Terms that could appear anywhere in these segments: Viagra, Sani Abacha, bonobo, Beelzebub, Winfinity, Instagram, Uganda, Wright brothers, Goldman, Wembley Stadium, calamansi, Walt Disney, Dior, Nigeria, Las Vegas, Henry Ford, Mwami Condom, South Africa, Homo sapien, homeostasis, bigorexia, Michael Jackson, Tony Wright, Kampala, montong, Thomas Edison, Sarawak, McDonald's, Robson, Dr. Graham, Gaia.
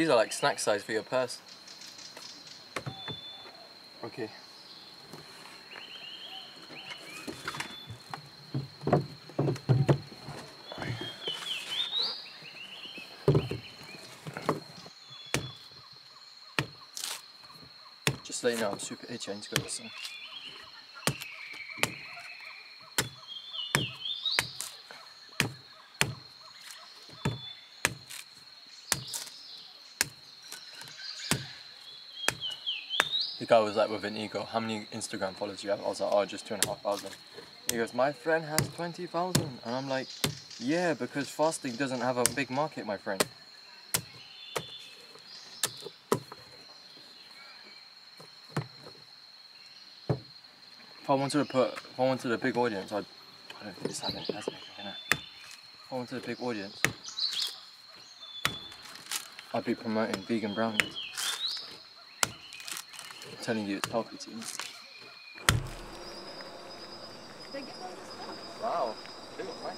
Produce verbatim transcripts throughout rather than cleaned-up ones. These are like snack size for your purse. Okay. Just let you know I'm super itchy, I need to go to some. The guy was like with an ego, how many Instagram followers do you have? I was like, oh, just two and a half thousand. He goes, my friend has twenty thousand. And I'm like, yeah, because fasting doesn't have a big market, my friend. If I wanted to put, if I wanted a big audience, I'd, I don't think this happened, that's making it, isn't it? If I wanted a big audience, I'd be promoting vegan brownies. Telling you it's healthy to eat. Wow, they look nice.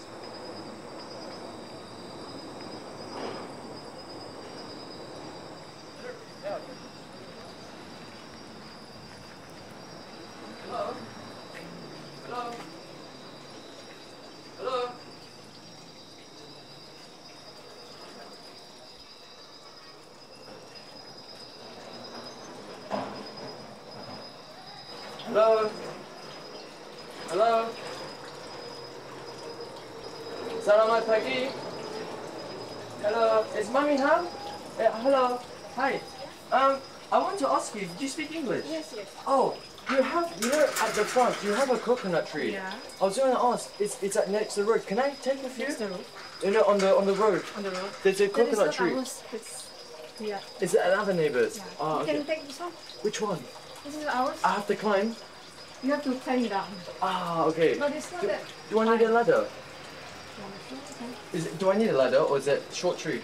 Hello? Hello? Hello? Hello? Hello? Selamat pagi. Hello. Is Mummy home? Uh, hello. Hi. Um, I want to ask you, do you speak English? Yes, yes. Oh, you have, you know, at the front, you have a coconut tree. Yeah. I was going to ask, it's, it's at next to the road. Can I take a few? Next to the road. You know, on the, on the road. On the road. There's a coconut that tree. Ours. It's, yeah. Is it another neighbor's? Yeah. Oh, okay. You can take this one. Which one? This is ours. I have to climb? You have to climb down. Ah, okay. But it's not do, that... Do I need a ladder? Is it, do I need a ladder or is it short tree?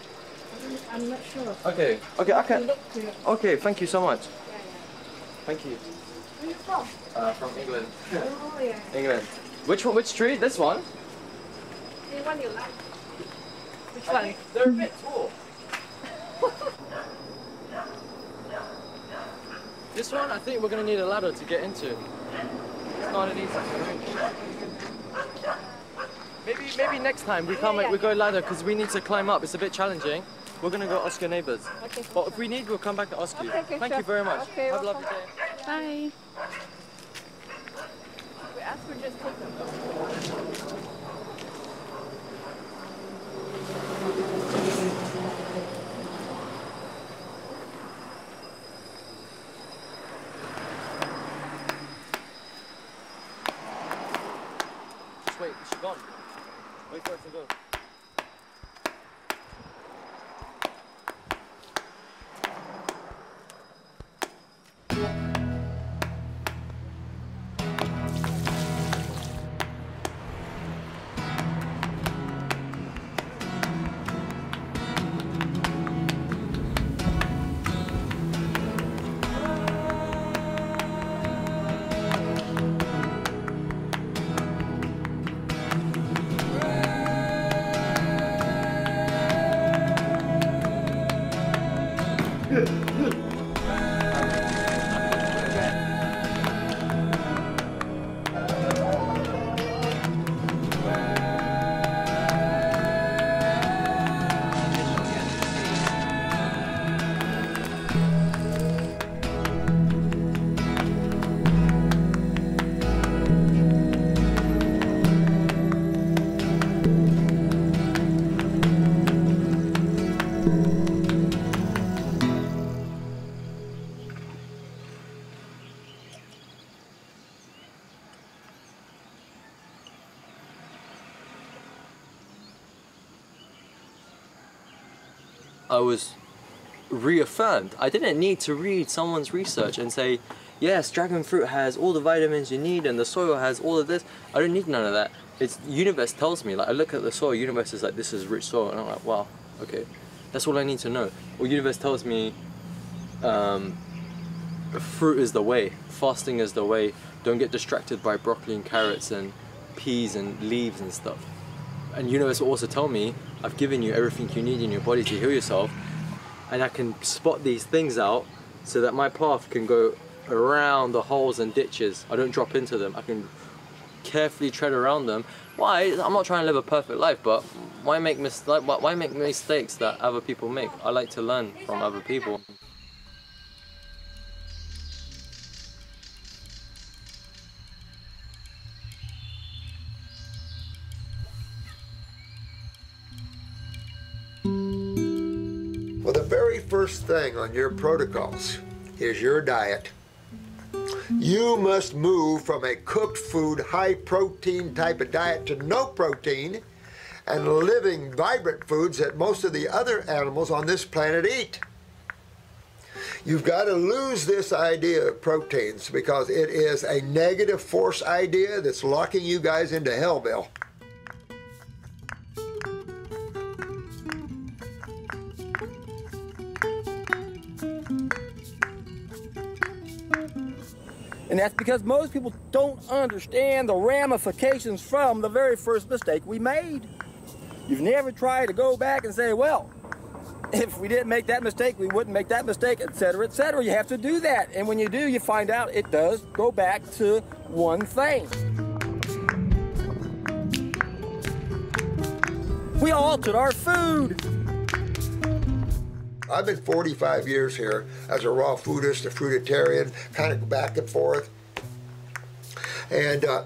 I'm not sure. Okay. Okay, I can... Okay, thank you so much. Yeah, yeah. Thank you. Where are you from? Uh, from England. Oh, yeah. England. Which one? Which tree? This one? The one you like. Which I one? They're a bit tall. This one, I think we're going to need a ladder to get into. It's not an easy terrain. Maybe, maybe next time we come, yeah, yeah. we go ladder because we need to climb up. It's a bit challenging. We're going to go ask your neighbours. Okay, but sure. If we need, we'll come back to ask you. Okay, okay, Thank sure. you very much. Okay, Have welcome. a lovely day. Bye. We asked for just taking them. Wait for it to go. I was reaffirmed. I didn't need to read someone's research and say, yes, dragon fruit has all the vitamins you need and the soil has all of this. I don't need none of that. It's, the universe tells me, like I look at the soil, universe is like, this is rich soil, and I'm like, wow, okay. That's all I need to know. Or universe tells me, um, fruit is the way, fasting is the way, don't get distracted by broccoli and carrots and peas and leaves and stuff. And universe will also tell me, I've given you everything you need in your body to heal yourself. and I can spot these things out so that my path can go around the holes and ditches. I don't drop into them. I can carefully tread around them. Why? I'm not trying to live a perfect life, but why make mis- why make mistakes that other people make? I like to learn from other people. Well, the very first thing on your protocols is your diet. You must move from a cooked food, high protein type of diet to no protein and living vibrant foods that most of the other animals on this planet eat. You've got to lose this idea of proteins because it is a negative force idea that's locking you guys into hellville. And that's because most people don't understand the ramifications from the very first mistake we made. You've never tried to go back and say, well, if we didn't make that mistake, we wouldn't make that mistake, et cetera, et cetera. You have to do that. And when you do, you find out it does go back to one thing. We altered our food. I've been forty-five years here as a raw foodist, a fruitarian, kind of back and forth. And uh,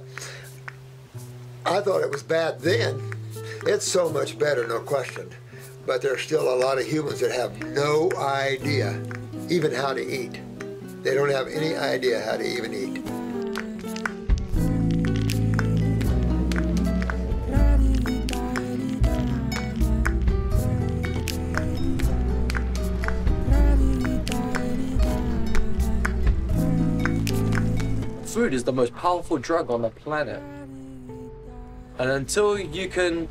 I thought it was bad then. It's so much better, no question. But there's still a lot of humans that have no idea even how to eat. They don't have any idea how to even eat. Food is the most powerful drug on the planet, and until you can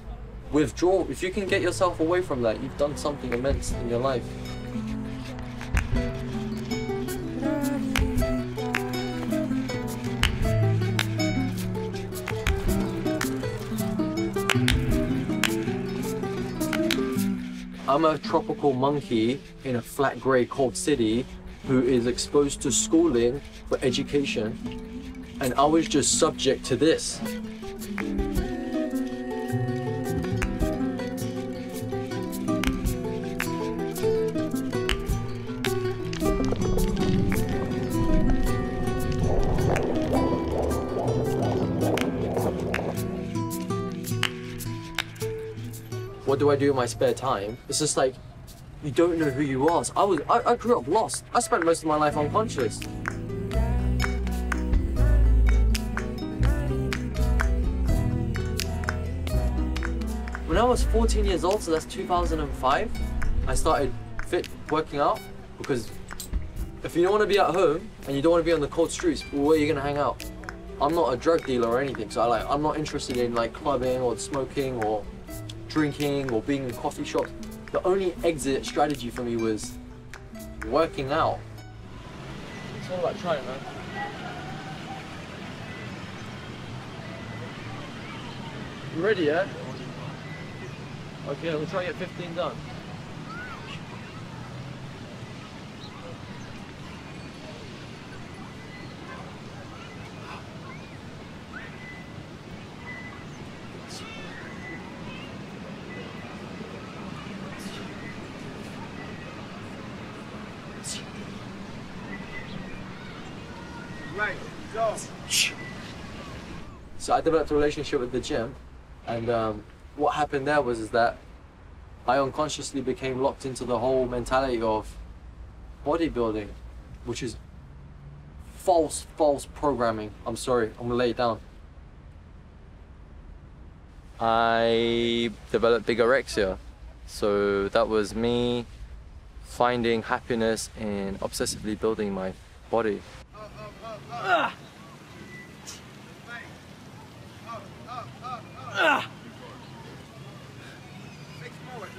withdraw, if you can get yourself away from that, you've done something immense in your life. I'm a tropical monkey in a flat grey cold city who is exposed to schooling for education, and I was just subject to this. What do I do in my spare time? It's just like, you don't know who you are. So I, was, I, I grew up lost. I spent most of my life unconscious. When I was fourteen years old, so that's two thousand five, I started fit working out, because if you don't want to be at home and you don't want to be on the cold streets, well, where are you going to hang out? I'm not a drug dealer or anything, so I, like, I'm not interested in like clubbing or smoking or drinking or being in coffee shops. The only exit strategy for me was working out. It's all about trying, man. You ready, yeah? Okay, we'll try and get fifteen done. Right, go. So I developed a relationship with the gym, and um, what happened there was is that I unconsciously became locked into the whole mentality of bodybuilding, which is false, false programming. I'm sorry, I'm gonna lay it down. I developed bigorexia. So that was me finding happiness in obsessively building my body. Up, up, up, up. Up, up, up, up.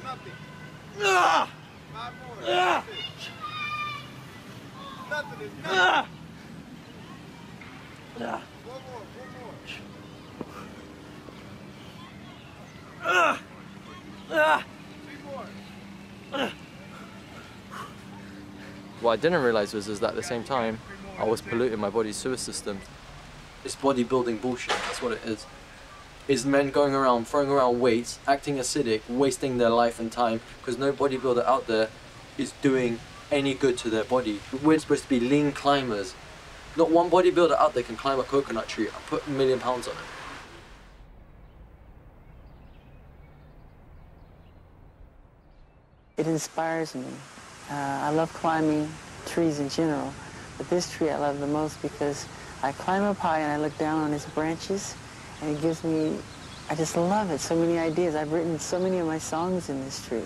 Nothing. Ah! Five more. Ah! Nothing is nothing. Ah! Ah! One more, one more. Ah! Ah! Three more. Ah! What I didn't realise was is that at the same time, I was polluting my body's sewer system. It's bodybuilding bullshit, that's what it is. It's men going around, throwing around weights, acting acidic, wasting their life and time, because no bodybuilder out there is doing any good to their body. We're supposed to be lean climbers. Not one bodybuilder out there can climb a coconut tree and put a million pounds on it. It inspires me. Uh, I love climbing trees in general, but this tree I love the most because I climb up high and I look down on its branches, and it gives me, I just love it, so many ideas. I've written so many of my songs in this tree.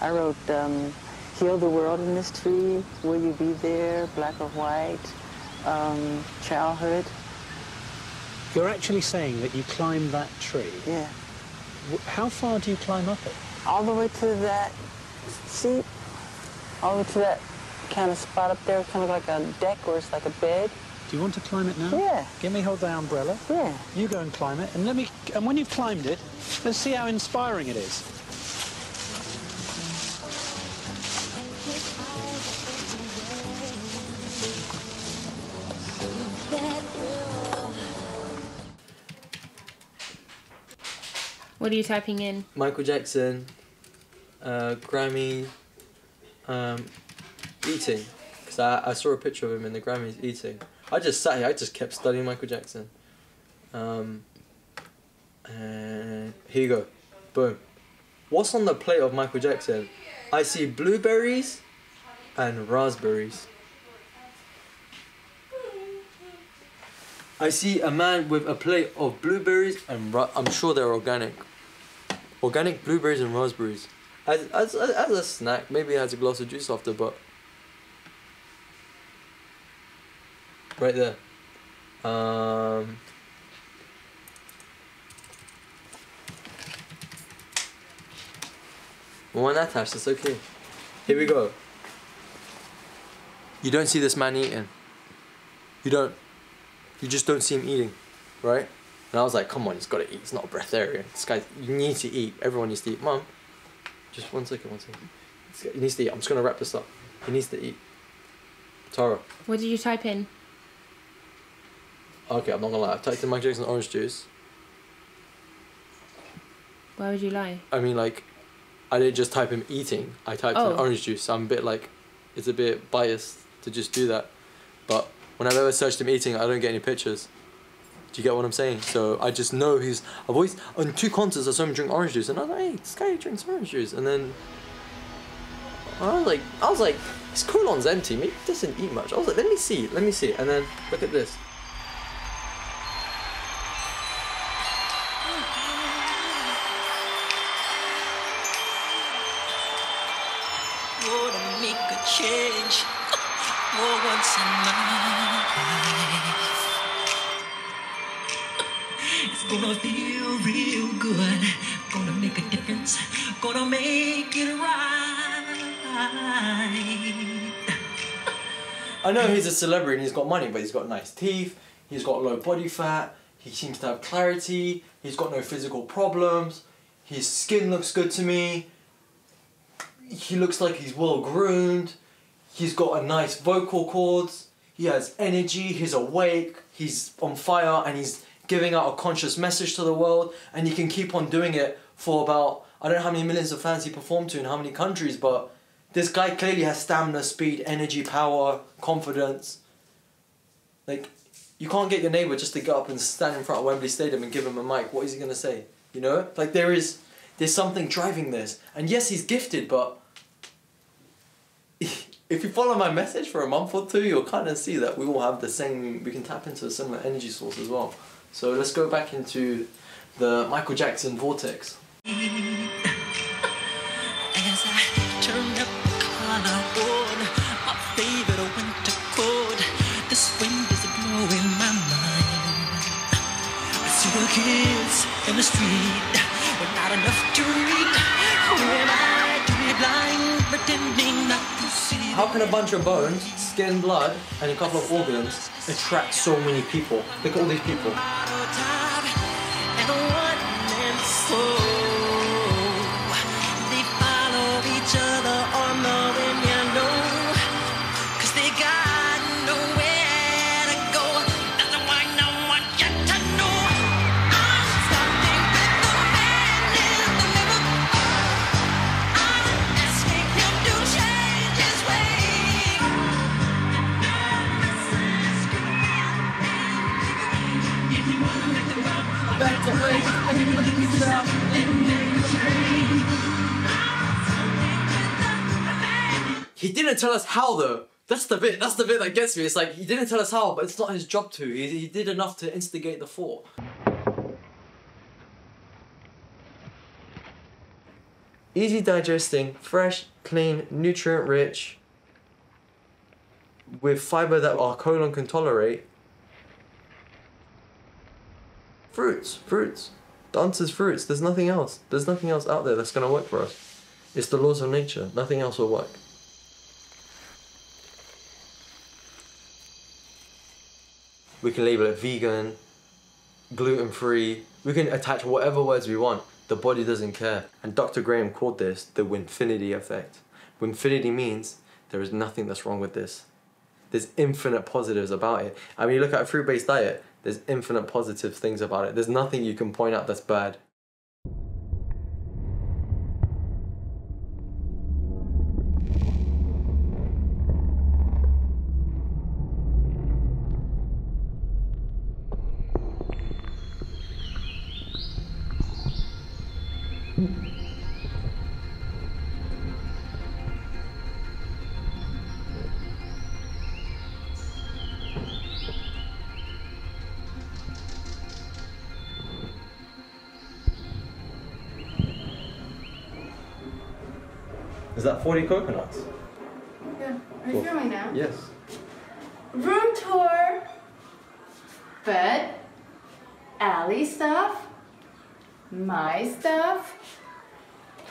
I wrote um, Heal the World in this tree, Will You Be There, Black or White, um, Childhood. You're actually saying that you climbed that tree? Yeah. How far do you climb up it? All the way to that, see? All the way to that kind of spot up there, kind of like a deck where it's like a bed. Do you want to climb it now? Yeah. Give me hold the umbrella. Yeah. You go and climb it, and let me. And when you've climbed it, let's see how inspiring it is. What are you typing in? Michael Jackson, uh, Grammy, um, eating. Because I, I saw a picture of him in the Grammys eating. I just sat here, I just kept studying Michael Jackson. Um, and here you go. Boom. What's on the plate of Michael Jackson? I see blueberries and raspberries. I see a man with a plate of blueberries and ra I'm sure they're organic. Organic blueberries and raspberries. As, as, as a snack, maybe it has a glass of juice after, but... Right there. Um, well, why not attach? That's okay. Here we go. You don't see this man eating. You don't. You just don't see him eating, right? And I was like, come on, he's got to eat. It's not a breatharian. This guy, you need to eat. Everyone needs to eat. Mum, just one second, one second. He needs to eat. I'm just going to wrap this up. He needs to eat. Tara. What did you type in? Okay, I'm not gonna lie. I typed in Michael Jackson orange juice. Why would you lie? I mean, like, I didn't just type him eating. I typed oh. in orange juice. So I'm a bit like, it's a bit biased to just do that. But when I've ever searched him eating, I don't get any pictures. Do you get what I'm saying? So I just know he's. I've always on two concerts I saw him drink orange juice, and I was like, hey, this guy drinks orange juice, and then I was like, I was like, his colon's empty. Maybe he doesn't eat much. I was like, let me see, let me see, and then look at this. Gonna feel real good, gonna make a difference, gonna make it right. I know he's a celebrity and he's got money, but he's got nice teeth, he's got low body fat, he seems to have clarity, he's got no physical problems, his skin looks good to me, he looks like he's well groomed, he's got a nice vocal cords, he has energy, he's awake, he's on fire, and he's giving out a conscious message to the world, and you can keep on doing it for about, I don't know how many millions of fans he performed to in how many countries, but this guy clearly has stamina, speed, energy, power, confidence. Like, you can't get your neighbour just to get up and stand in front of Wembley Stadium and give him a mic. What is he going to say? You know? Like, there is, there's something driving this. And yes, he's gifted, but if you follow my message for a month or two, you'll kind of see that we all have the same, we can tap into a similar energy source as well. So let's go back into the Michael Jackson vortex. As I turn up the collar on my favorite winter coat, this wind is blowing my mind. I see the kids in the street with not enough to eat. When I do be blind, pretending not to see. How can a bunch of bones, skin, blood, and a couple of organs attract so many people? Look at all these people. He didn't tell us how though. That's the bit, that's the bit that gets me. It's like, he didn't tell us how, but it's not his job to. He, he did enough to instigate the thought. Easy digesting, fresh, clean, nutrient rich, with fiber that our colon can tolerate. Fruits, fruits. The answer's fruits. There's nothing else. There's nothing else out there that's going to work for us. It's the laws of nature. Nothing else will work. We can label it vegan, gluten-free. We can attach whatever words we want. The body doesn't care. And Doctor Graham called this the Winfinity effect. Winfinity means there is nothing that's wrong with this. There's infinite positives about it. I mean, you look at a fruit-based diet, there's infinite positive things about it. There's nothing you can point out that's bad. Is that forty coconuts? Yeah. Are you filming now? Yes. Room tour. Bed. Alley stuff. My stuff.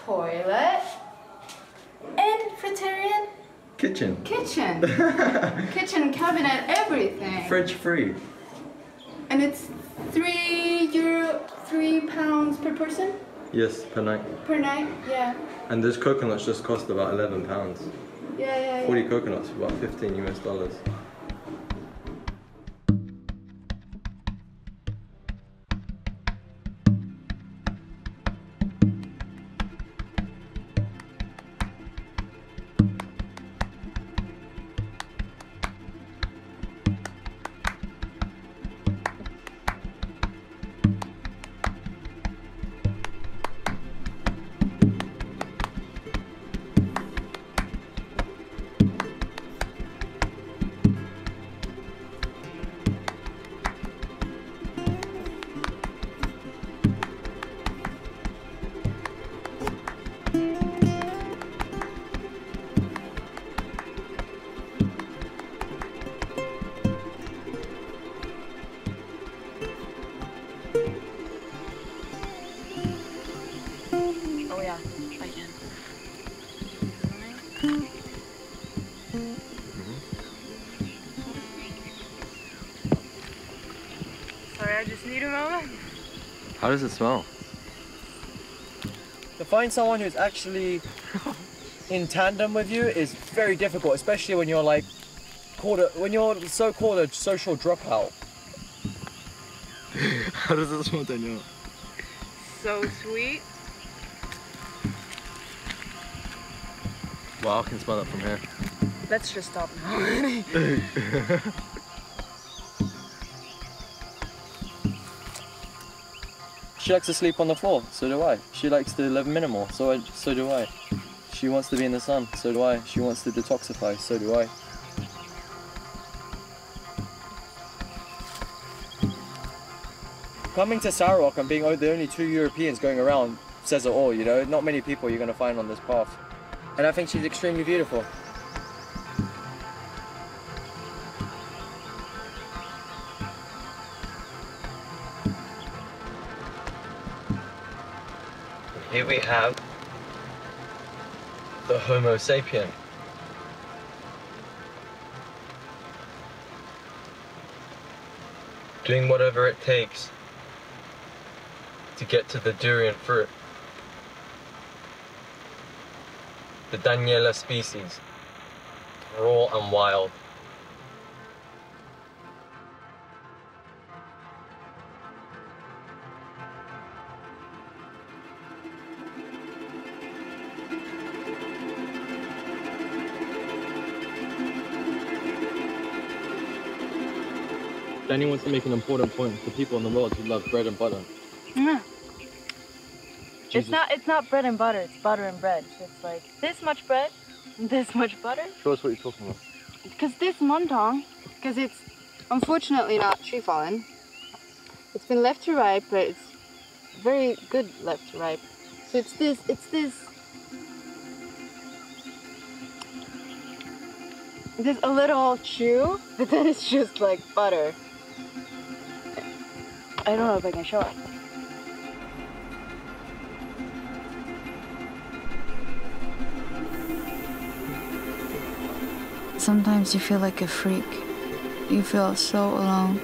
Toilet. And fruitarian. Kitchen. Kitchen. Kitchen cabinet, everything. Fridge free. And it's three euro, three pounds per person? Yes, per night. Per night, yeah. And those coconuts just cost about eleven pounds. Yeah, yeah, yeah. Forty coconuts, about fifteen U S dollars. How does it smell? To find someone who's actually in tandem with you is very difficult, especially when you're like called a, when you're so-called a social dropout. How does it smell, Daniela? So sweet. Wow, I can smell that from here. Let's just stop now. She likes to sleep on the floor, so do I. She likes to live minimal, so I, so do I. She wants to be in the sun, so do I. She wants to detoxify, so do I. Coming to Sarawak and being the only two Europeans going around says it all, you know? Not many people you're going to find on this path. And I think she's extremely beautiful. Here we have the Homo sapien. Doing whatever it takes to get to the durian fruit. The Daniela species, raw and wild. Danny wants to make an important point for people in the world who love bread and butter. Mm. It's not it's not bread and butter, it's butter and bread. It's like this much bread, this much butter. Show us what you're talking about. Because this montong, because it's unfortunately not tree fallen. It's been left to ripe, but it's very good left to ripe. So it's this, it's this. There's a little chew, but then it's just like butter. I don't know if I can show it. Sometimes you feel like a freak. You feel so alone.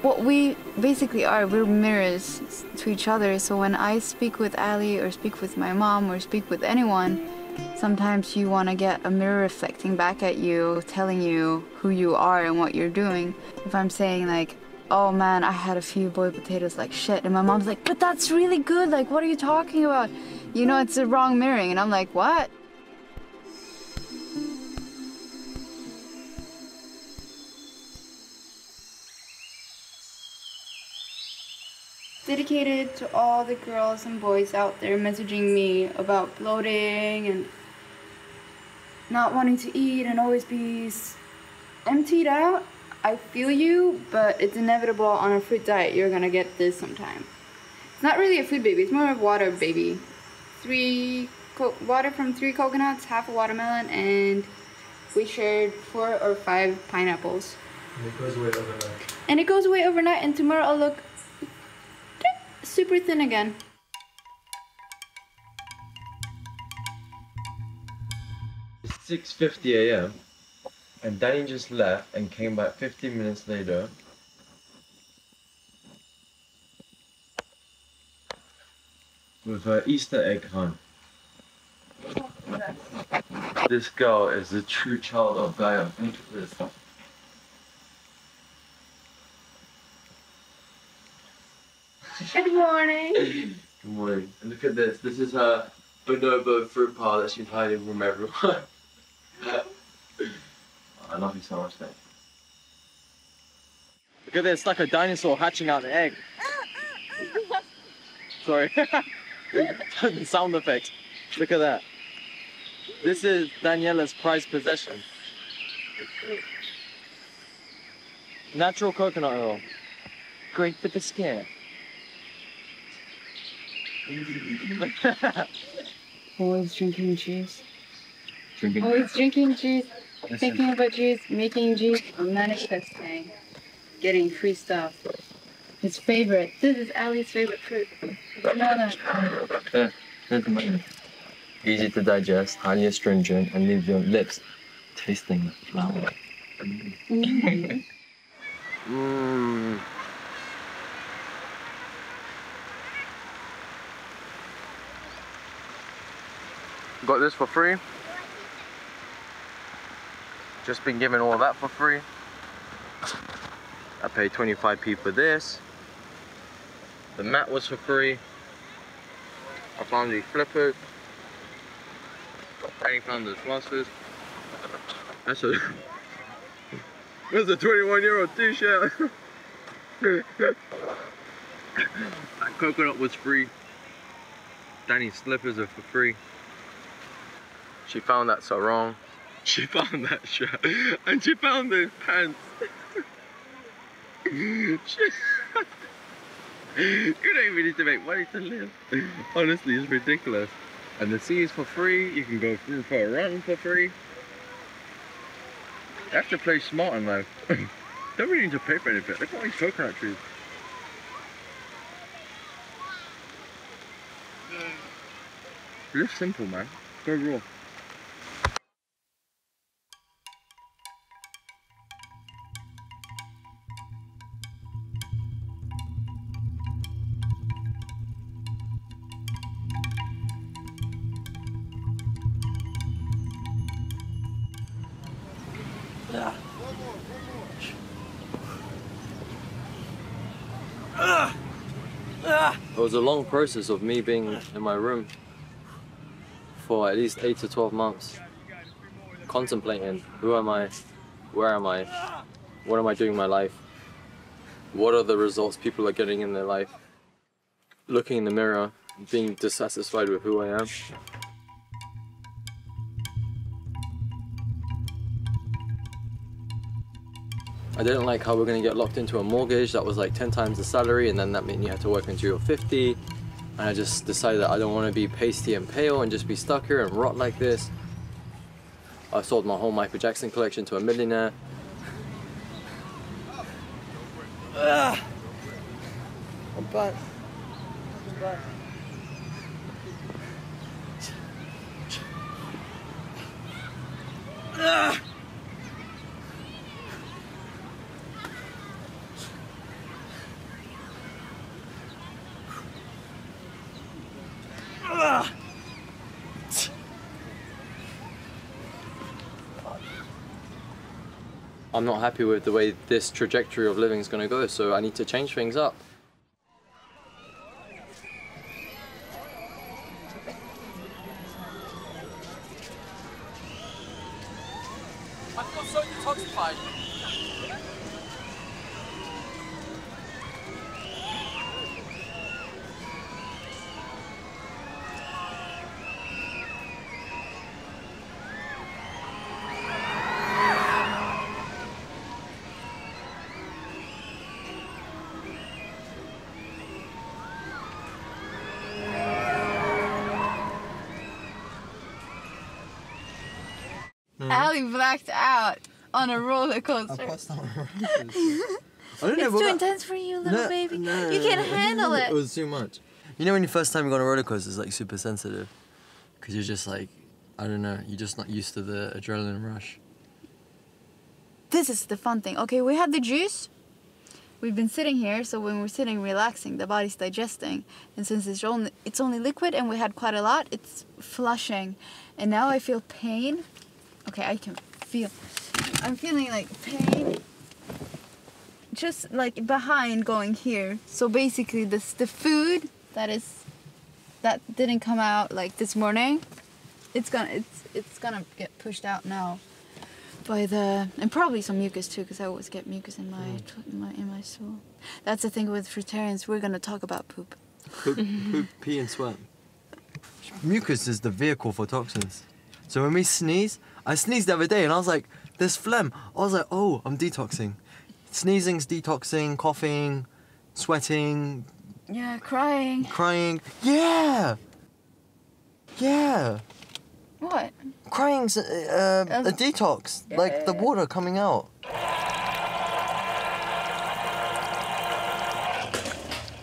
What we basically are, we're mirrors to each other. So when I speak with Ali or speak with my mom or speak with anyone, sometimes you want to get a mirror reflecting back at you, telling you who you are and what you're doing. If I'm saying like, oh man, I had a few boiled potatoes like shit, and my mom's like, but that's really good, like what are you talking about? You know, it's the wrong mirroring, and I'm like, what? Dedicated to all the girls and boys out there messaging me about bloating and not wanting to eat and always be emptied out. I feel you, but it's inevitable on a fruit diet. You're gonna get this sometime. It's not really a food baby, it's more of a water baby. Three co water from three coconuts, half a watermelon, and we shared four or five pineapples. And it goes away overnight. And it goes away overnight, and tomorrow I'll look super thin again. It's six fifty a m and Danny just left and came back fifteen minutes later. With her Easter egg hunt. This girl is the true child of Gaia. Think of this. Good morning. Good morning. And look at this. This is her bonobo fruit pie that she's hiding from everyone. I love you so much, mate. Look at this. It's like a dinosaur hatching out an egg. Sorry. Sound effect. Look at that. This is Daniela's prized possession. Natural coconut oil. Great for the skin. Always drinking juice. Drinking. Always drinking juice. Listen. Thinking about juice, making juice, manifesting, getting free stuff. His favorite. This is Ali's favorite fruit. Banana. Easy to digest, highly astringent, and leaves your lips tasting the flower. Mm. mm. Got this for free. Just been given all that for free. I paid twenty-five p for this. The mat was for free. I found these flippers. I found those glasses. That's a that's a twenty-one year old t-shirt. That coconut was free. Danny's slippers are for free. She found that sarong. She found that shirt. And she found those pants. You don't even need to make money to live. Honestly, it's ridiculous. And the sea is for free. You can go for a run for free. You have to play smart in life. Don't really need to pay for anything. Look at all these coconut trees. Live simple, man. Go raw. It was a long process of me being in my room for at least eight to twelve months, contemplating who am I, where am I, What am I doing in my life? What are the results people are getting in their life? Looking in the mirror, being dissatisfied with who I am. I didn't like how we're going to get locked into a mortgage that was like ten times the salary, and then that meant you had to work until you were fifty. And I just decided that I don't want to be pasty and pale and just be stuck here and rot like this. I sold my whole Michael Jackson collection to a millionaire. Ugh. I'm back. I'm back. Ugh. I'm not happy with the way this trajectory of living is going to go, so I need to change things up. I feel so detoxified. Ali blacked out on a roller coaster. I passed out on a roller coaster. I don't know, it's too intense for you, little no, baby. No, you can't no, handle no, it. It was too much. You know, when your first time you go on a roller coaster, it's like super sensitive, because you're just like, I don't know, you're just not used to the adrenaline rush. This is the fun thing. Okay, we had the juice. We've been sitting here, so when we're sitting relaxing, the body's digesting, and since it's only it's only liquid, and we had quite a lot, it's flushing, and now I feel pain. Okay, I can feel, I'm feeling like pain, just like behind going here. So basically this, the food that is, that didn't come out like this morning, it's gonna, it's, it's gonna get pushed out now by the, and probably some mucus too, because I always get mucus in my, mm. in my, in my soul. That's the thing with fruitarians, we're gonna talk about poop. Poop, poop, pee and sweat. Mucus is the vehicle for toxins. So when we sneeze, I sneezed the other day and I was like, there's phlegm. I was like, oh, I'm detoxing. Sneezing's detoxing, coughing, sweating. Yeah, crying. Crying. Yeah! Yeah! What? Crying's uh, um, a detox, yeah, like yeah, yeah. the water coming out.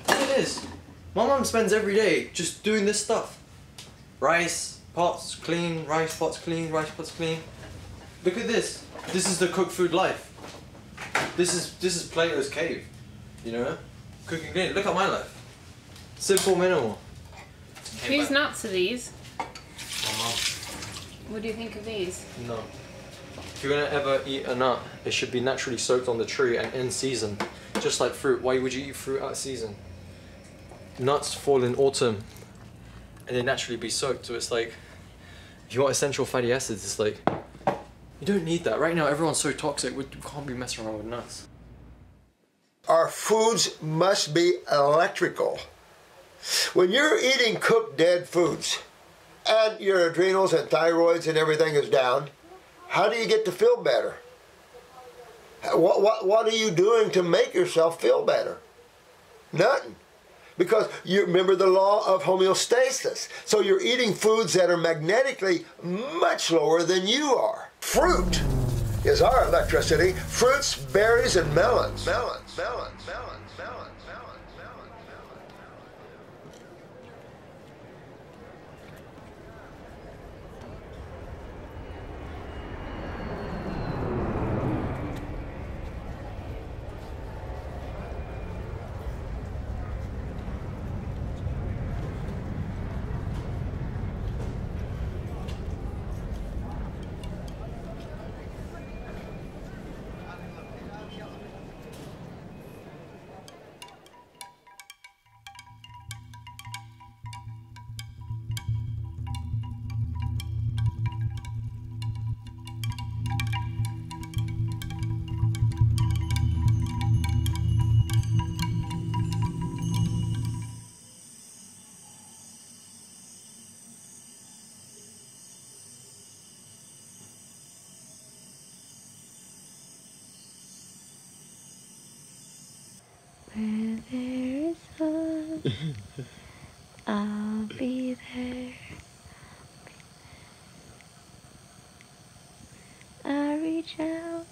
It is. My mum spends every day just doing this stuff. Rice. Pots clean, rice pots clean, rice pots clean. Look at this. This is the cooked food life. This is this is Plato's cave, you know? Cooking clean. Look at my life. Simple, minimal. Who's nuts are these? My mum. What do you think of these? No. If you're gonna ever eat a nut, it should be naturally soaked on the tree and in season. Just like fruit. Why would you eat fruit out of season? Nuts fall in autumn and they naturally be soaked, so it's like, if you want essential fatty acids, it's like, you don't need that. Right now, everyone's so toxic, we can't be messing around with nuts. Our foods must be electrical. When you're eating cooked dead foods, and your adrenals and thyroids and everything is down, how do you get to feel better? What, what, what are you doing to make yourself feel better? Nothing. Because you remember the law of homeostasis. So you're eating foods that are magnetically much lower than you are. Fruit is our electricity. Fruits, berries, and melons. Melons, melons, melons, melons, melons, melons, melons, melons, melons. Where there is love, I'll be there. I reach out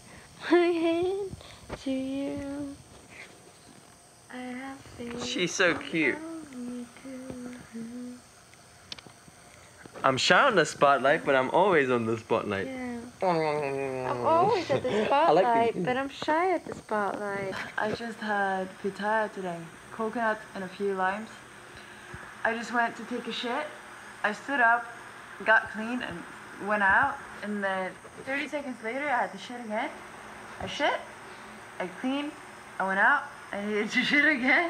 my hand to you. I have faith. She's so cute. I'm shy on the spotlight, but I'm always on the spotlight. Yeah. I'm always at the spotlight, like but I'm shy at the spotlight. I just had pitaya today, coconut and a few limes. I just went to take a shit. I stood up, got clean, and went out. And then thirty seconds later, I had to shit again. I shit, I cleaned, I went out, I needed to shit again.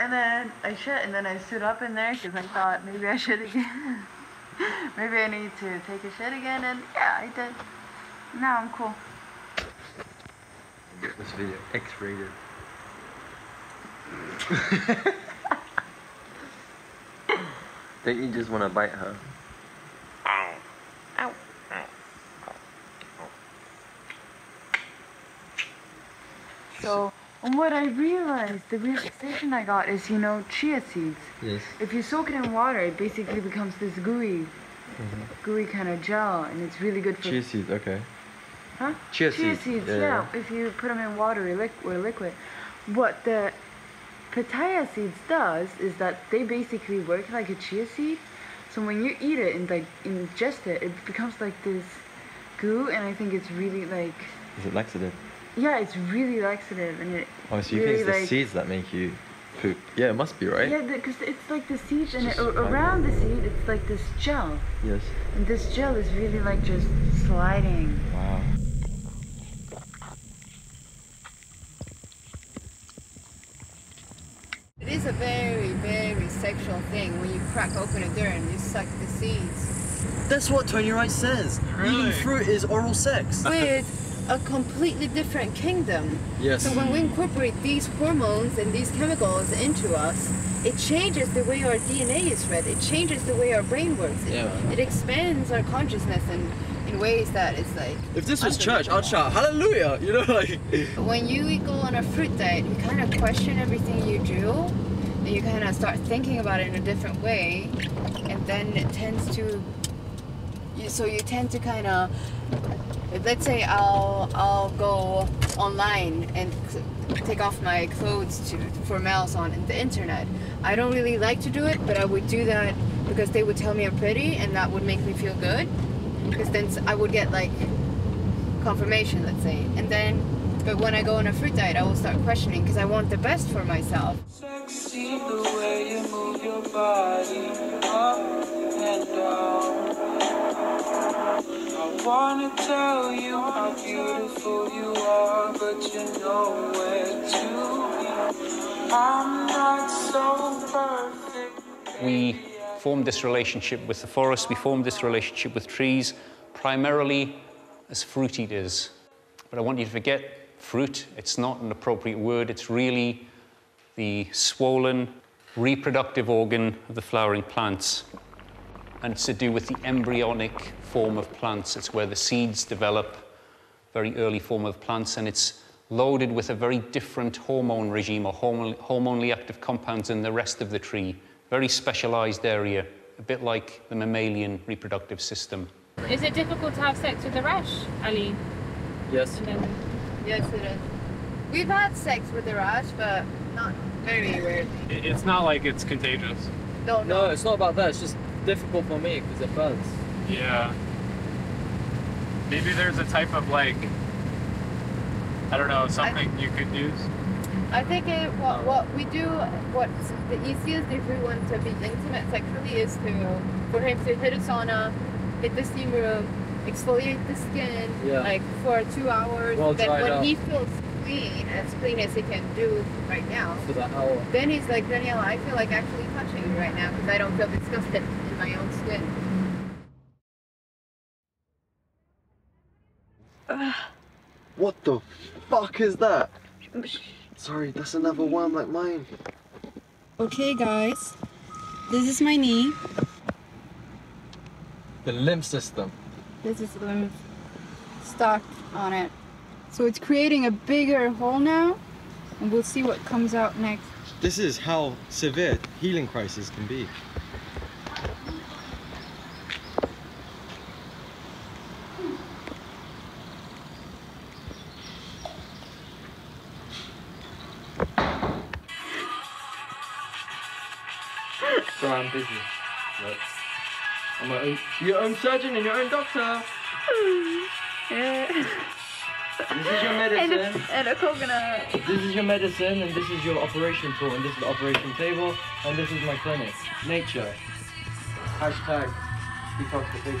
And then I shit, and then I stood up in there because I thought maybe I shit again. Maybe I need to take a shit again, and yeah, I did. Now I'm cool. Get this video X-rated. Don't you just want to bite her? Ow. Ow. Ow. Ow. So... And what I realized, the realization I got is, you know, chia seeds. Yes. If you soak it in water, it basically becomes this gooey, mm-hmm. gooey kind of gel, and it's really good for... Chia seeds, okay. Huh? Chia, chia seeds. seeds, yeah. yeah. If you put them in water or, li or liquid. What the pitaya seeds does is that they basically work like a chia seed. So when you eat it and like ingest it, it becomes like this goo, and I think it's really like... Is it laxative? Yeah, it's really laxative, and it Oh, so you really think it's the like, seeds that make you poop? Yeah, it must be, right? Yeah, because it's like the seeds, and it, around the seed, it's like this gel. Yes. And this gel is really like just sliding. Wow. It is a very, very sexual thing when you crack open a door and you suck the seeds. That's what Tony Wright says. Really? Eating fruit is oral sex. With a completely different kingdom. Yes. So when we incorporate these hormones and these chemicals into us, it changes the way our D N A is read. It changes the way our brain works. It, yeah. it expands our consciousness in, in ways that it's like... If this was church, I'd shout hallelujah, you know, like... When you go on a fruit diet, you kind of question everything you do, and you kind of start thinking about it in a different way, and then it tends to... So you tend to kind of... Let's say I'll I'll go online and take off my clothes to for males on the internet. I don't really like to do it, but I would do that because they would tell me I'm pretty, and that would make me feel good. Because then I would get like confirmation, let's say. And then, but when I go on a fruit diet, I will start questioning because I want the best for myself. Sexy the way you move your body up and down. I wanna tell you how beautiful you are, but you're nowhere to be. I'm not so perfect. We formed this relationship with the forest, we formed this relationship with trees, primarily as fruit eaters. But I want you to forget fruit, it's not an appropriate word, it's really the swollen reproductive organ of the flowering plants. And it's to do with the embryonic form of plants. It's where the seeds develop, very early form of plants, and it's loaded with a very different hormone regime or hormon hormonally active compounds than the rest of the tree. Very specialized area, a bit like the mammalian reproductive system. Is it difficult to have sex with a rash, Ali? Yes. Then... Yes, it is. We've had sex with a rash, but not very rarely. It's not like it's contagious. No, no. No, it's not about that. It's just difficult for me because it burns. Yeah. Maybe there's a type of like, I don't know, something th you could use. I think it, what what we do, what's the easiest if we want to be intimate sexually is to for him to hit a sauna, hit the steam room, exfoliate the skin, yeah. like for two hours. Well, then when out. he feels clean, as clean as he can do right now, for that hour. Then he's like, Daniela, I feel like actually touching you right now because I don't feel disgusted in my own skin. What the fuck is that? Sorry, that's another one like mine. Okay guys, this is my knee. The lymph system. This is lymph stuck on it. So it's creating a bigger hole now. and we'll see what comes out next. This is how severe healing crises can be. So I'm busy. Right. I'm my own, your own surgeon and your own doctor. Yeah. This is your medicine. And a, and a coconut. This is your medicine, and this is your operation pool, and this is the operation table, and this is my clinic. Nature. Hashtag detoxification.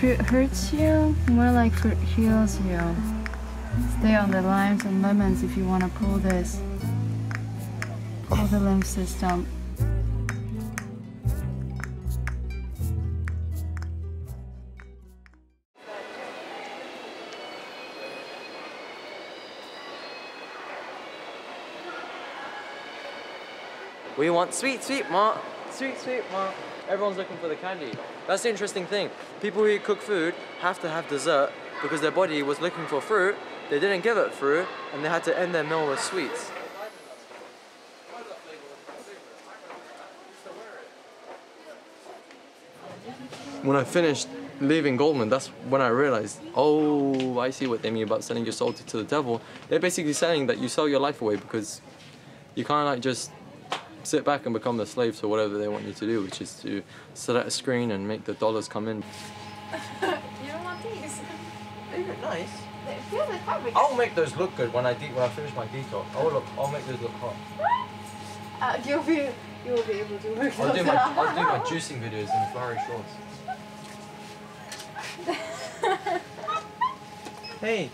If it hurts you, more like it heals you. Stay on the limes and lemons if you want to pull this. Pull the lymph system. We want sweet, sweet, ma. Sweet, sweet, ma. Everyone's looking for the candy. That's the interesting thing. People who cook food have to have dessert because their body was looking for fruit, they didn't give it fruit, and they had to end their meal with sweets. When I finished leaving Goldman, that's when I realized, oh, I see what they mean about selling your soul to the devil. They're basically saying that you sell your life away because you can't like just sit back and become the slaves or whatever they want you to do, which is to sit at a screen and make the dollars come in. You don't want these? They look nice. They feel like fabric. I'll make those look good when I de when I finish my detox. I'll, look, I'll make those look hot. What? Uh, you'll be you will be able to work I'll do my out. I'll do my juicing videos in flowery shorts. Hey.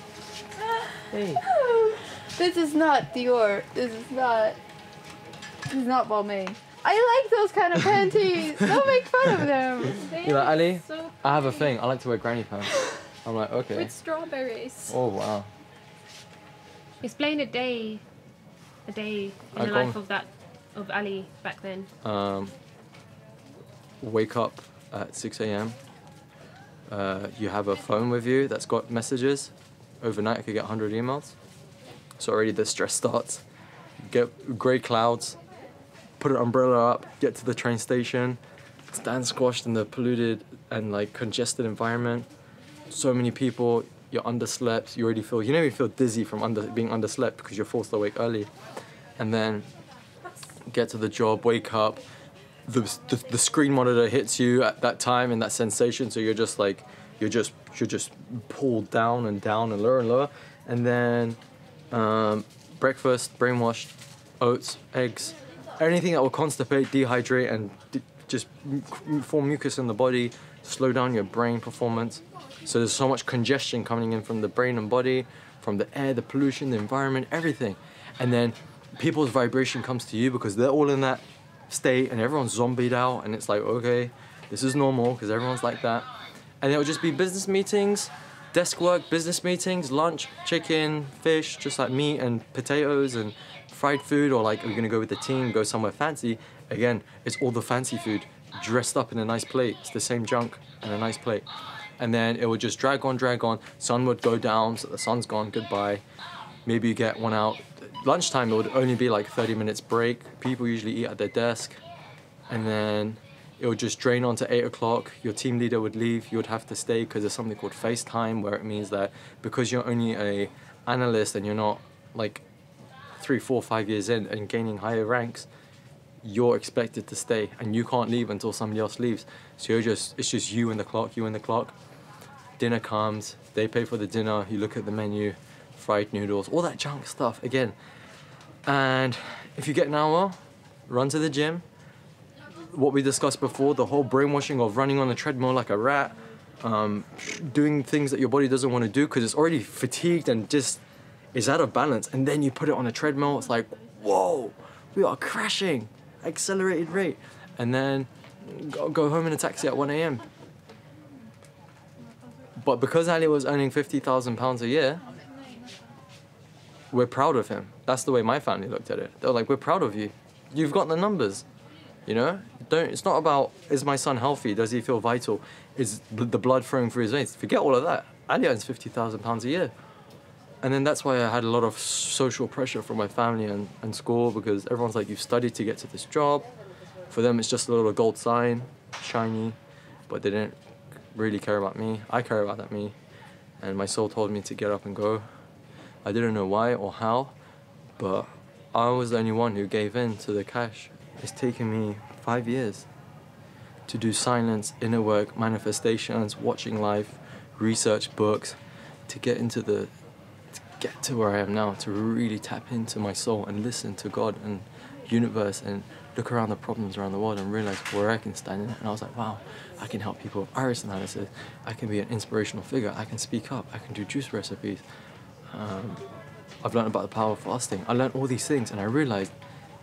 Hey. This is not Dior. This is not. This is not Balmain. I like those kind of panties. Don't make fun of them. They You're like, Ali, so I have a thing. I like to wear granny pants. I'm like, okay. With strawberries. Oh, wow. Explain a day, a day in I the life of that, of Ali back then. Um, wake up at six A M Uh, you have a phone with you that's got messages. Overnight, I could get one hundred emails. So already the stress starts. Get grey clouds. Put an umbrella up, get to the train station, stand squashed in the polluted and like congested environment. So many people, you're underslept, you already feel, you never feel dizzy from under, being underslept because you're forced to wake early. And then get to the job, wake up, the, the, the screen monitor hits you at that time and that sensation, so you're just like, you're just, you're just pulled down and down and lower and lower. And then um, breakfast, brainwashed, oats, eggs, anything that will constipate, dehydrate, and de just form mucus in the body, slow down your brain performance. So there's so much congestion coming in from the brain and body, from the air, the pollution, the environment, everything. And then people's vibration comes to you because they're all in that state and everyone's zombied out and it's like, okay, this is normal because everyone's like that. And it'll just be business meetings, desk work, business meetings, lunch, chicken, fish, just like meat and potatoes and fried food, or like, are we gonna go with the team, go somewhere fancy? Again, it's all the fancy food dressed up in a nice plate. It's the same junk in a nice plate. And then it would just drag on, drag on. Sun would go down, so the sun's gone, goodbye. Maybe you get one out. Lunchtime, it would only be like thirty minutes break. People usually eat at their desk. And then it would just drain on to eight o'clock. Your team leader would leave. You would have to stay because there's something called FaceTime, where it means that because you're only a analyst and you're not like three, four, five years in and gaining higher ranks, you're expected to stay and you can't leave until somebody else leaves. So you're just, it's just you and the clock, you and the clock. Dinner comes, they pay for the dinner, you look at the menu, fried noodles, all that junk stuff again. And if you get an hour, run to the gym. What we discussed before, the whole brainwashing of running on a treadmill like a rat, um, doing things that your body doesn't want to do because it's already fatigued and just is out of balance, and then you put it on a treadmill, it's like, whoa, we are crashing, accelerated rate. And then go, go home in a taxi at one A M But because Ali was earning fifty thousand pounds a year, we're proud of him. That's the way my family looked at it. They were like, we're proud of you. You've got the numbers, you know? Don't, it's not about, is my son healthy? Does he feel vital? Is the blood flowing through his veins? Forget all of that. Ali earns fifty thousand pounds a year. And then that's why I had a lot of social pressure from my family and, and school, because everyone's like, you've studied to get to this job. For them, it's just a little gold sign, shiny, but they didn't really care about me. I care about that me, and my soul told me to get up and go. I didn't know why or how, but I was the only one who gave in to the cash. It's taken me five years to do silence, inner work, manifestations, watching life, research books, to get into the get to where I am now, to really tap into my soul and listen to God and universe and look around the problems around the world and realize where I can stand in it. And I was like, wow, I can help people with iris analysis. I can be an inspirational figure. I can speak up. I can do juice recipes. Um, I've learned about the power of fasting. I learned all these things, and I realized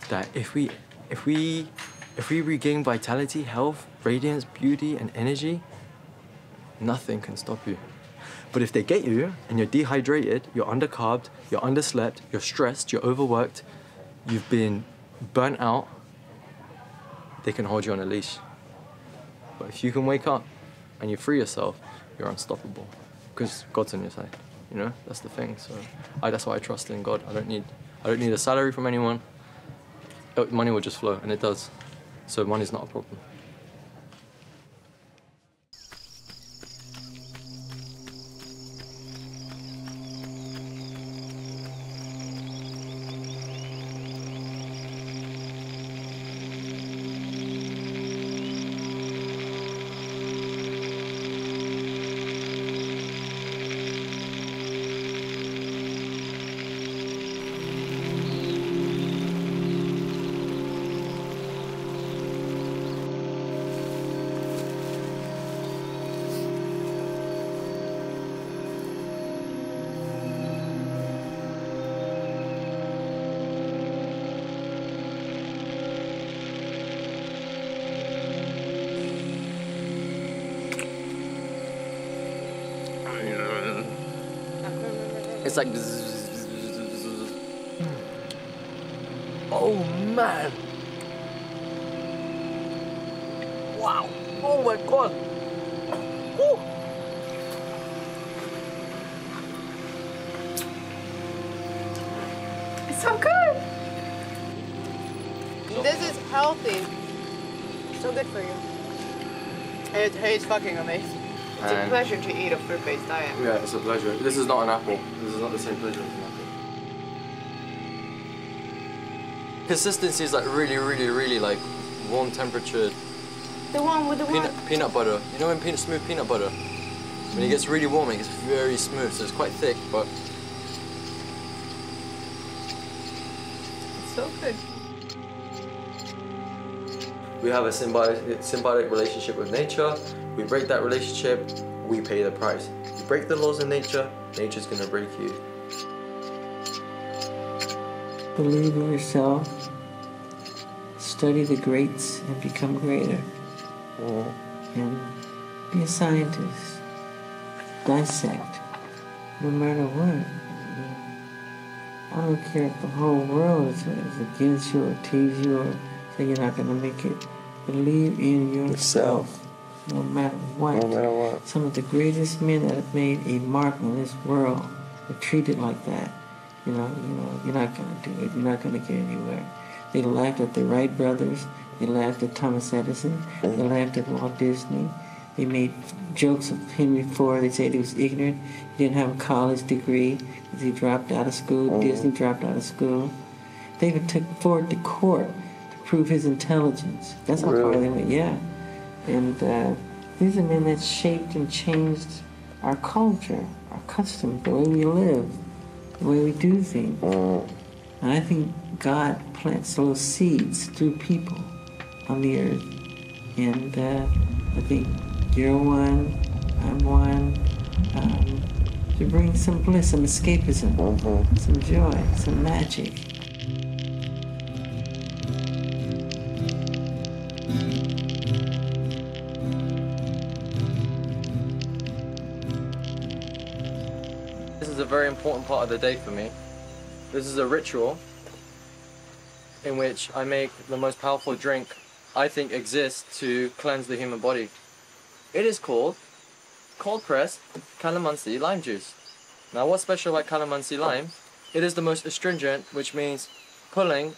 that if we, if we, if we regain vitality, health, radiance, beauty, and energy, nothing can stop you. But if they get you, and you're dehydrated, you're undercarbed, you're underslept, you're stressed, you're overworked, you've been burnt out, they can hold you on a leash. But if you can wake up and you free yourself, you're unstoppable. Because God's on your side, you know? That's the thing, so I, that's why I trust in God. I don't need, I don't need a salary from anyone. Money will just flow, and it does. So money's not a problem. It's like... Oh, man. Wow. Oh, my God. Woo. It's so good. This is healthy. So good for you. And it tastes fucking amazing. It's and a pleasure to eat a fruit-based diet. Yeah, it's a pleasure. This is not an apple. This is not the same pleasure as an apple. Consistency is like really, really, really like warm temperature. The one with the peanut, one. Peanut butter. You know when peanut, smooth peanut butter? When it gets really warm, it gets very smooth, so it's quite thick, but... It's so good. We have a symbiotic, symbiotic relationship with nature. We break that relationship, we pay the price. You break the laws of nature, nature's gonna break you. Believe in yourself, study the greats, and become greater. Or, and be a scientist. Dissect, no matter what. I don't care if the whole world is, is against you or tease you or say you're not gonna make it. Believe in yourself. No matter what. No matter what. Some of the greatest men that have made a mark on this world are treated like that. You know, you know, you're not gonna do it. You're not gonna get anywhere. They laughed at the Wright brothers. They laughed at Thomas Edison. They laughed at Walt Disney. They made jokes of Henry Ford. They said he was ignorant. He didn't have a college degree because he dropped out of school. Mm-hmm. Disney dropped out of school. They even took Ford to court to prove his intelligence. That's how far they went. Yeah. And uh, these are men that shaped and changed our culture, our customs, the way we live, the way we do things. Mm. And I think God plants those seeds through people on the earth. And uh, I think you're one, I'm one, um, to bring some bliss, some escapism, mm-hmm. some joy, some magic. Very important part of the day for me. This is a ritual in which I make the most powerful drink I think exists to cleanse the human body. It is called cold-pressed calamansi lime juice. Now what's special about calamansi lime? It is the most astringent, which means pulling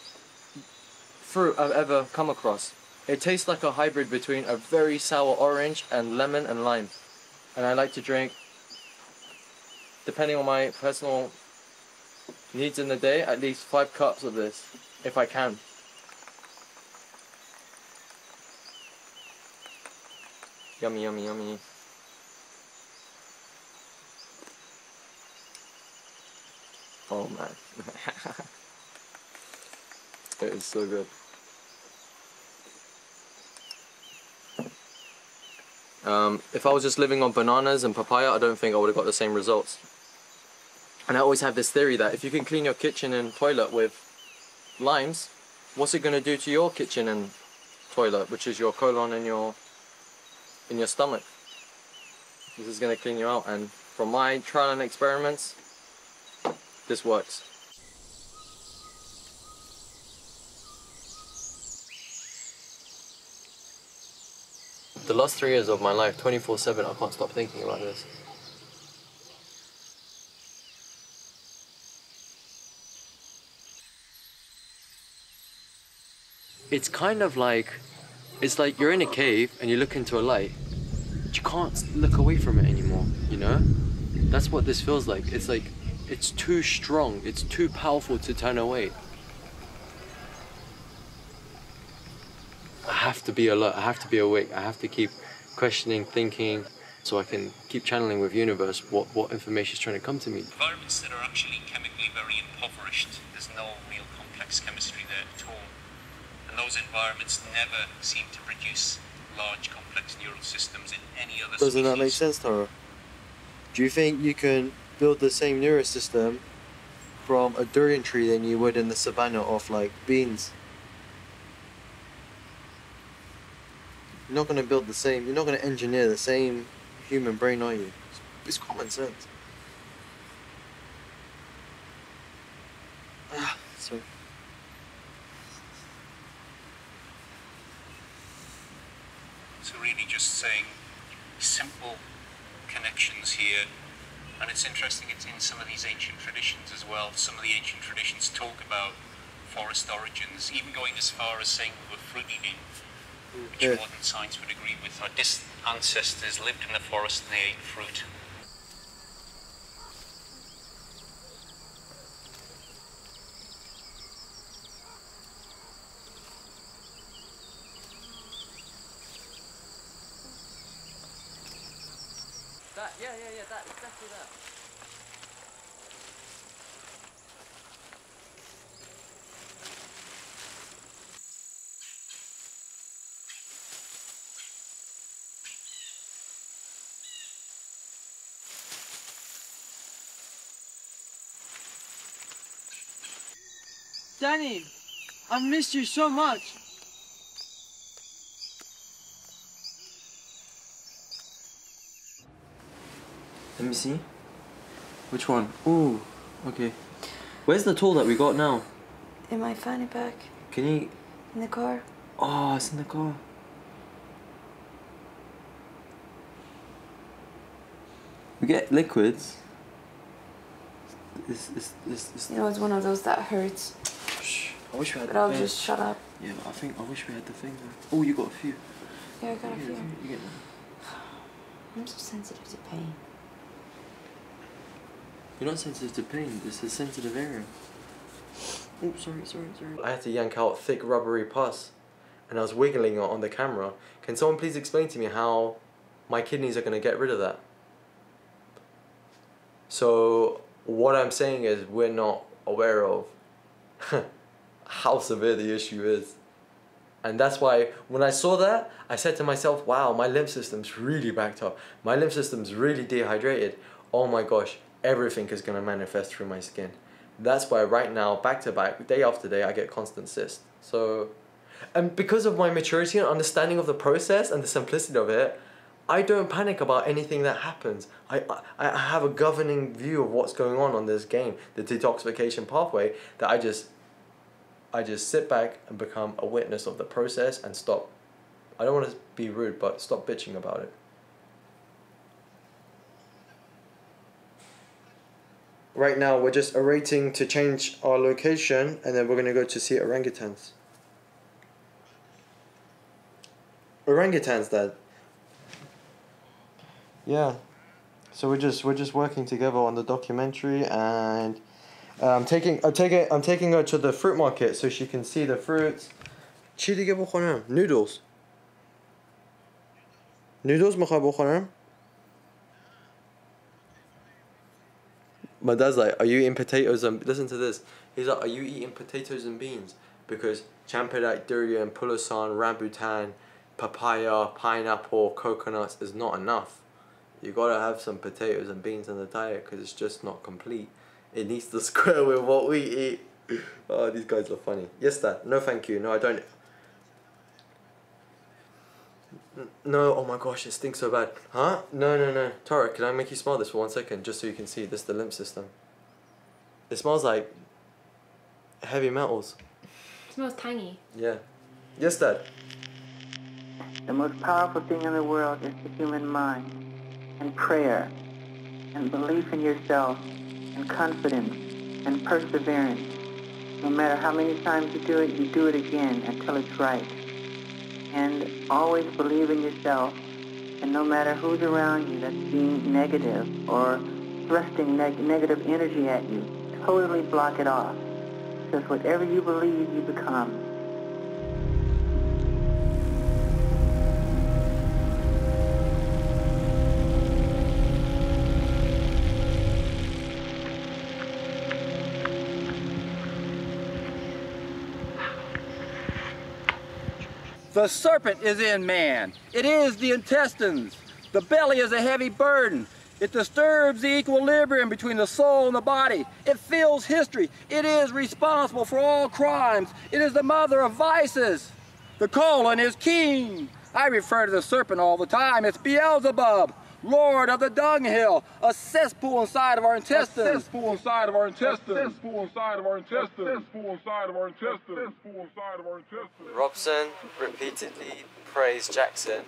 fruit I've ever come across. It tastes like a hybrid between a very sour orange and lemon and lime. And I like to drink, depending on my personal needs in the day, at least five cups of this, if I can. Yummy, yummy, yummy. Oh man. It is so good. Um, if I was just living on bananas and papaya, I don't think I would have got the same results. And I always have this theory that if you can clean your kitchen and toilet with limes, what's it going to do to your kitchen and toilet, which is your colon and your in your stomach? This is going to clean you out, and from my trial and experiments, this works. The last three years of my life, twenty-four seven, I can't stop thinking about this. It's kind of like, it's like you're in a cave and you look into a light. You can't look away from it anymore, you know? That's what this feels like. It's like, it's too strong, it's too powerful to turn away. I have to be alert, I have to be awake, I have to keep questioning, thinking, so I can keep channeling with universe what, what information is trying to come to me. Environments that are actually chemically very impoverished, there's no real complex chemistry there at all. And those environments never seem to produce large complex neural systems in any other species. Doesn't that make sense, Tara? Do you think you can build the same neural system from a durian tree than you would in the savannah of like beans? You're not going to build the same, you're not going to engineer the same human brain, are you? It's, it's common sense. So really just saying simple connections here. And it's interesting, it's in some of these ancient traditions as well. Some of the ancient traditions talk about forest origins, even going as far as saying we were fruit eating, which yeah. modern science would agree with. Our distant ancestors lived in the forest and they ate fruit. That, yeah, yeah, yeah, that, exactly that. Danny, I've missed you so much. Let me see. Which one? Ooh, okay. Where's the tool that we got now? In my fanny pack. Can you... In the car. Oh, it's in the car. We get liquids. It's, it's, it's, it's you know, it's one of those that hurts. I wish we had but the I'll thing. Just shut up. Yeah, but I think I wish we had the thing though. Oh, you got a few. Yeah, I got you a few. You get that. I'm so sensitive to pain. You're not sensitive to pain. It's a sensitive area. Oh, sorry, sorry, sorry. I had to yank out thick rubbery pus, and I was wiggling it on the camera. Can someone please explain to me how my kidneys are going to get rid of that? So what I'm saying is we're not aware of how severe the issue is. And that's why when I saw that, I said to myself, wow, my lymph system's really backed up. My lymph system's really dehydrated. Oh my gosh, everything is going to manifest through my skin. That's why right now, back to back, day after day, I get constant cysts. So, and because of my maturity and understanding of the process and the simplicity of it, I don't panic about anything that happens. I, I, I have a governing view of what's going on on this game, the detoxification pathway, that I just, I just sit back and become a witness of the process and stop. I don't want to be rude, but stop bitching about it. Right now, we're just orating to change our location, and then we're going to go to see orangutans. Orangutans, Dad. Yeah, so we're just we're just working together on the documentary, and um, taking I'm taking I'm taking her to the fruit market so she can see the fruits. Chili ke bokhoram noodles. Noodles mukha bokhoram. My dad's like, are you eating potatoes and listen to this? He's like, are you eating potatoes and beans? Because champedak, durian, pulasan, rambutan, papaya, pineapple, coconuts is not enough. You gotta have some potatoes and beans in the diet because it's just not complete. It needs to square with what we eat. Oh, these guys are funny. Yes, Dad. No, thank you. No, I don't. No, oh my gosh, it stinks so bad. Huh? No, no, no. Tara, can I make you smell this for one second just so you can see? This is the lymph system. It smells like heavy metals. It smells tangy. Yeah. Yes, Dad. The most powerful thing in the world is the human mind. And prayer, and belief in yourself, and confidence, and perseverance. No matter how many times you do it, you do it again until it's right. And always believe in yourself, and no matter who's around you that's being negative or thrusting neg negative energy at you, totally block it off. Because whatever you believe, you become. The serpent is in man. It is the intestines. The belly is a heavy burden. It disturbs the equilibrium between the soul and the body. It fills history. It is responsible for all crimes. It is the mother of vices. The colon is king. I refer to the serpent all the time. It's Beelzebub, lord of the dunghill, a cesspool inside of our intestines. A cesspool inside of our intestines. A cesspool inside of our intestines. A cesspool inside of our intestines. A cesspool inside of our intestines. Robson repeatedly praised Jackson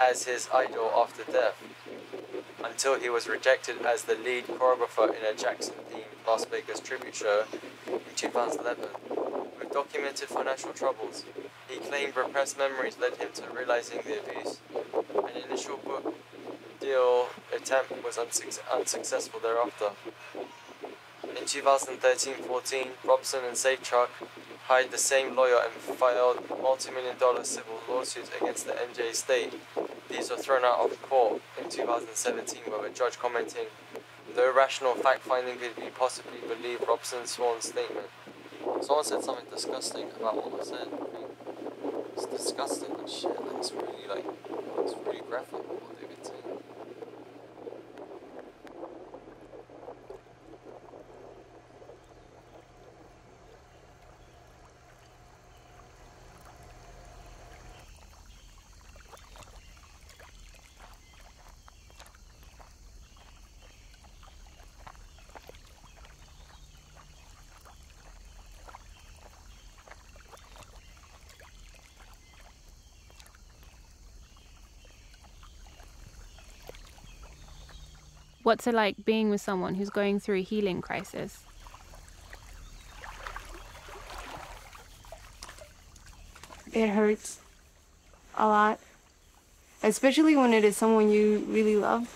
as his idol after death, until he was rejected as the lead choreographer in a Jackson-themed Las Vegas tribute show in two thousand eleven. With documented financial troubles, he claimed repressed memories led him to realizing the abuse. An initial book deal attempt was unsuc unsuccessful thereafter. In two thousand thirteen fourteen, Robson and Safechuck hired the same lawyer and filed multi-million dollar civil lawsuits against the M J estate. These were thrown out of court in two thousand seventeen, with a judge commenting, "No rational fact-finding could be possibly believe Robson's sworn statement." Someone said something disgusting about what I said. It's disgusting and shit. Like, it's really like, it's really graphic what they could say. What's it like being with someone who's going through a healing crisis? It hurts a lot, especially when it is someone you really love.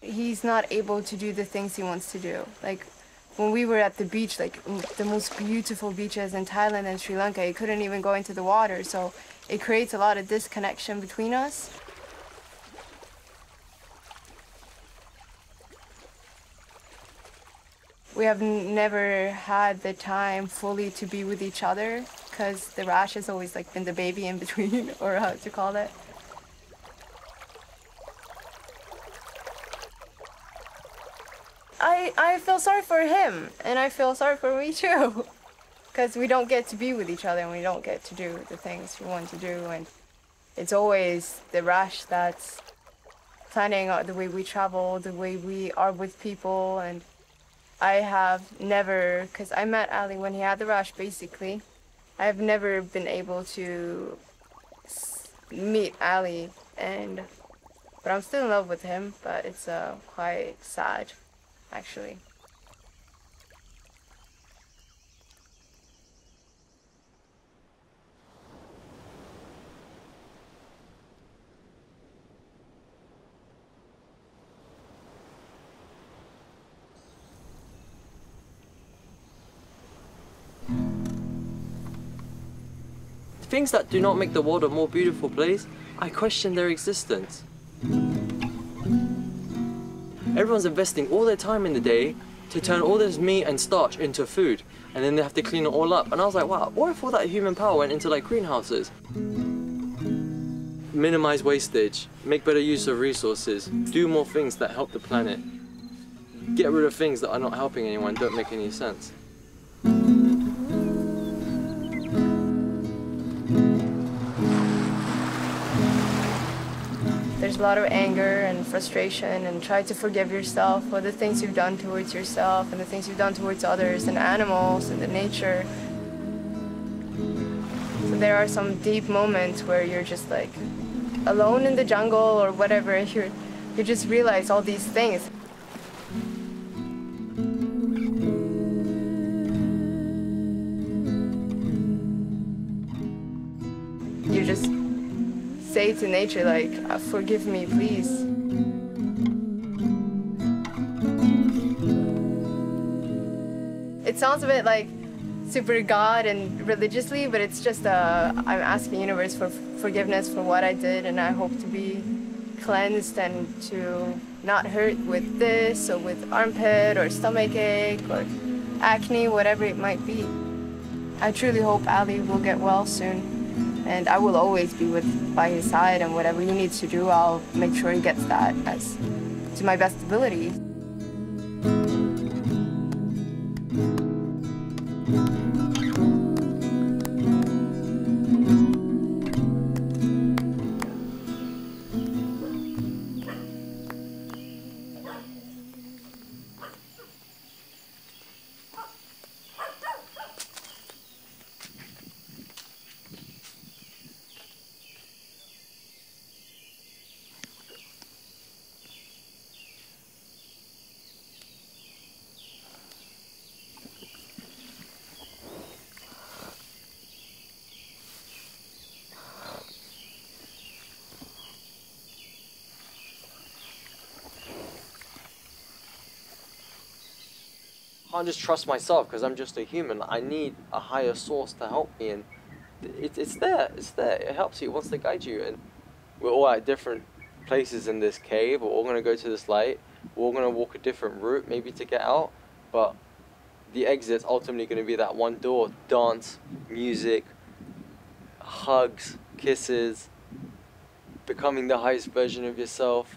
He's not able to do the things he wants to do. Like when we were at the beach, like the most beautiful beaches in Thailand and Sri Lanka, he couldn't even go into the water, so it creates a lot of disconnection between us. We have never had the time fully to be with each other, because the rash has always like been the baby in between, or how to call it. I, I feel sorry for him, and I feel sorry for me too, because we don't get to be with each other and we don't get to do the things we want to do, and it's always the rush that's planning the way we travel, the way we are with people. And I have never, because I met Ali when he had the rush basically, I've never been able to meet Ali, and but I'm still in love with him, but it's uh, quite sad. Actually. The things that do not make the world a more beautiful place, I question their existence. Everyone's investing all their time in the day to turn all this meat and starch into food, and then they have to clean it all up. And I was like, wow, what if all that human power went into like greenhouses? Minimize wastage, make better use of resources, do more things that help the planet. Get rid of things that are not helping anyone, don't make any sense. There's a lot of anger and frustration, and try to forgive yourself for the things you've done towards yourself and the things you've done towards others and animals and the nature. So there are some deep moments where you're just like alone in the jungle or whatever. You're, you just realize all these things. You just say to nature, like, forgive me, please. It sounds a bit like super God and religiously, but it's just uh, I'm asking universe for forgiveness for what I did, and I hope to be cleansed and to not hurt with this or with armpit or stomach ache or acne, whatever it might be. I truly hope Ali will get well soon. And I will always be with by his side, and whatever he needs to do, I'll make sure he gets that as to my best ability. can't just trust myself because I'm just a human. I need a higher source to help me, and it, it's there, it's there. It helps you, it wants to guide you. And we're all at different places in this cave. We're all going to go to this light. We're all going to walk a different route maybe to get out, but the exit's ultimately going to be that one door. Dance, music, hugs, kisses, becoming the highest version of yourself,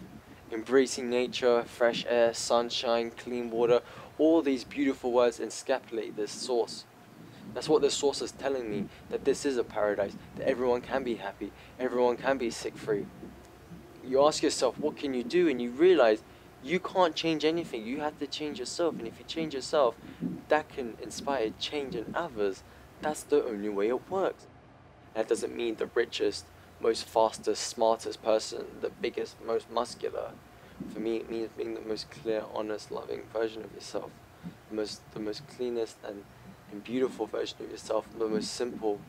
embracing nature, fresh air, sunshine, clean water, all these beautiful words and encapsulate this source. That's what this source is telling me, that this is a paradise, that everyone can be happy, everyone can be sick-free. You ask yourself, what can you do? And you realize you can't change anything. You have to change yourself. And if you change yourself, that can inspire change in others. That's the only way it works. That doesn't mean the richest, most fastest, smartest person, the biggest, most muscular. For me, it means being the most clear, honest, loving version of yourself. The most, the most cleanest and, and beautiful version of yourself. The most simple,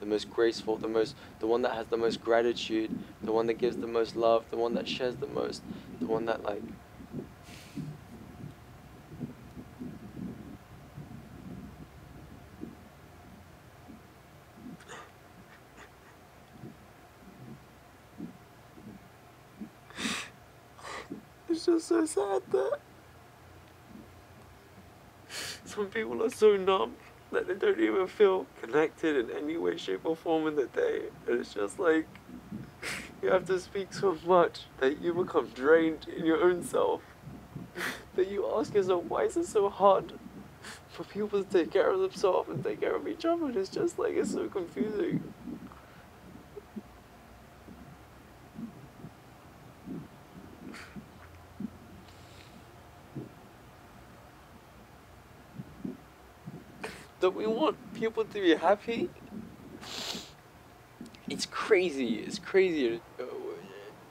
the most graceful, the most, the one that has the most gratitude, the one that gives the most love, the one that shares the most, the one that like... It's just so sad that some people are so numb that they don't even feel connected in any way, shape or form in the day. And it's just like, you have to speak so much that you become drained in your own self. That you ask yourself, why is it so hard for people to take care of themselves and take care of each other? And it's just like, it's so confusing. That we want people to be happy. It's crazy, it's crazy.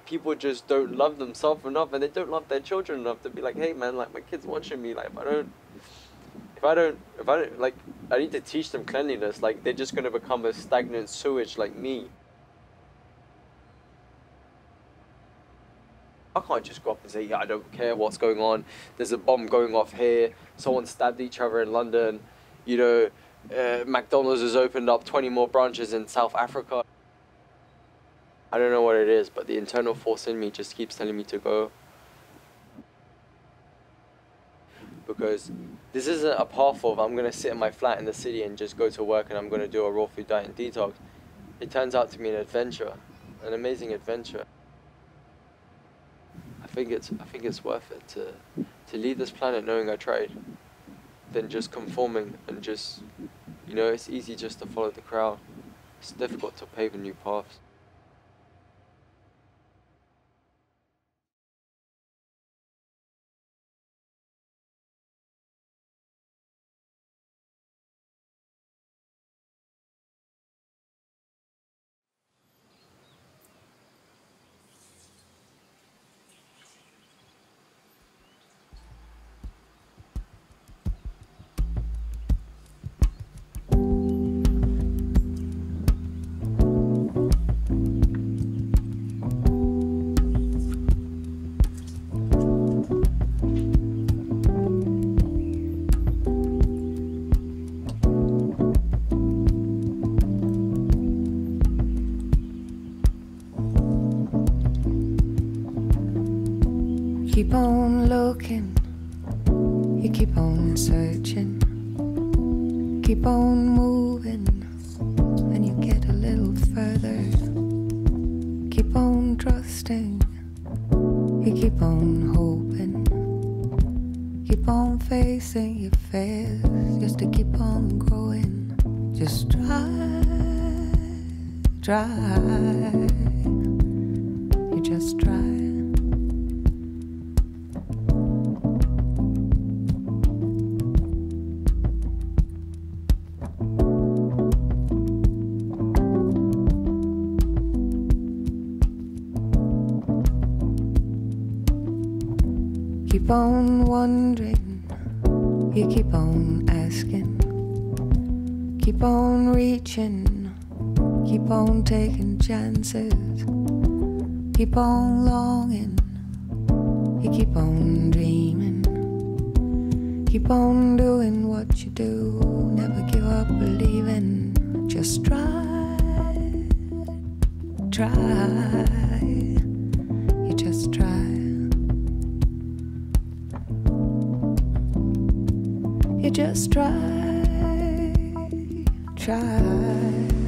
People just don't love themselves enough, and they don't love their children enough to be like, hey man, like my kid's watching me, like if I don't, if I don't, if I don't, like I need to teach them cleanliness, like they're just gonna become a stagnant sewage like me. I can't just go up and say, yeah, I don't care what's going on, there's a bomb going off here, someone stabbed each other in London, you know, uh, McDonald's has opened up twenty more branches in South Africa. I don't know what it is, but the internal force in me just keeps telling me to go. Because this isn't a path of I'm going to sit in my flat in the city and just go to work and I'm going to do a raw food diet and detox. It turns out to be an adventure, an amazing adventure. I think it's, I think it's worth it to, to leave this planet knowing I tried. Than just conforming and just, you know, it's easy just to follow the crowd. It's difficult to pave a new path. Keep on looking, you keep on searching, keep on moving, and you get a little further. Keep on trusting, you keep on hoping, keep on facing your fears, just to keep on growing. Just try, try, you just try. Keep on wondering, you keep on asking, keep on reaching, keep on taking chances, keep on longing, you keep on dreaming, Keep on doing what you do, never give up believing, just try, try, you just try. You just try, try.